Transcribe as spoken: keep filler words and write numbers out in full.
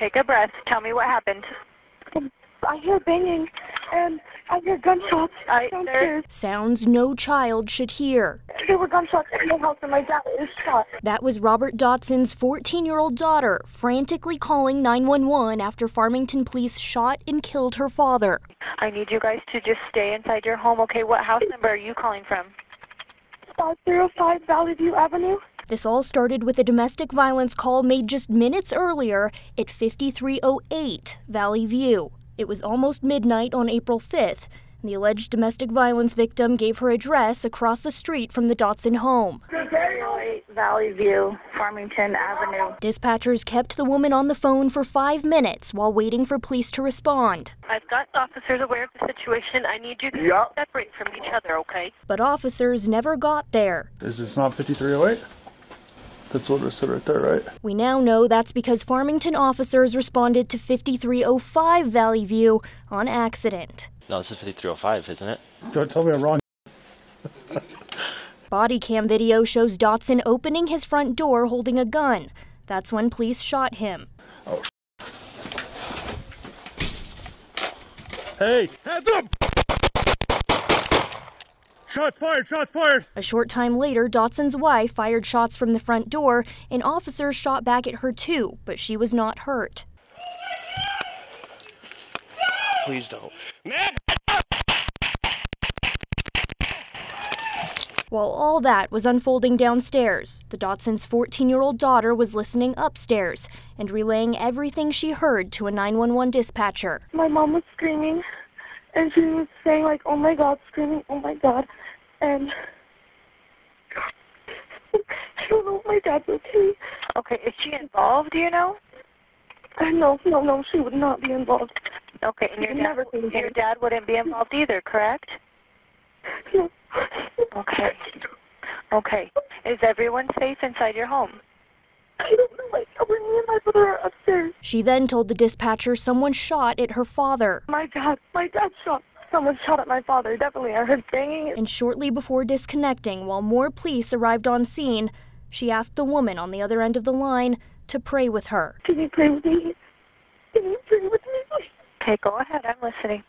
Take a breath. Tell me what happened. I hear banging, and I hear gunshots downstairs. Sounds no child should hear. There were gunshots in the house, and my dad is shot. That was Robert Dotson's fourteen-year-old daughter frantically calling nine one one after Farmington police shot and killed her father. I need you guys to just stay inside your home. Okay, what house number are you calling from? five oh five Valley View Avenue. This all started with a domestic violence call made just minutes earlier at fifty-three oh eight Valley View. It was almost midnight on April fifth. The alleged domestic violence victim gave her address across the street from the Dotson home. fifty-three oh eight Valley View, Farmington Avenue. Dispatchers kept the woman on the phone for five minutes while waiting for police to respond. I've got officers aware of the situation. I need you to yep. separate from each other, okay? But officers never got there. Is this not fifty-three oh eight? That's what it said right there, right? We now know that's because Farmington officers responded to fifty-three oh five Valley View on accident. No, this is fifty-three oh five, isn't it? Don't tell me I'm wrong. Body cam video shows Dotson opening his front door holding a gun. That's when police shot him. Oh, hey, heads up! Shots fired! Shots fired! A short time later, Dotson's wife fired shots from the front door, and officers shot back at her too, but she was not hurt. Please don't. While all that was unfolding downstairs, the Dotson's fourteen-year-old daughter was listening upstairs and relaying everything she heard to a nine one one dispatcher. My mom was screaming. And she was saying, like, oh my God, screaming, oh my God. And I don't know if my dad's okay. Okay, is she involved, do you know? No, no, no, she would not be involved. Okay, and your, dad, never would, your dad wouldn't be involved either, correct? No. Okay. Okay. Is everyone safe inside your home? I don't know, like, me and my brother are upstairs. She then told the dispatcher someone shot at her father. My dad, my dad shot. Someone shot at my father, definitely. I heard banging. And shortly before disconnecting, while more police arrived on scene, she asked the woman on the other end of the line to pray with her. Can you pray with me? Can you pray with me? Okay, go ahead. I'm listening.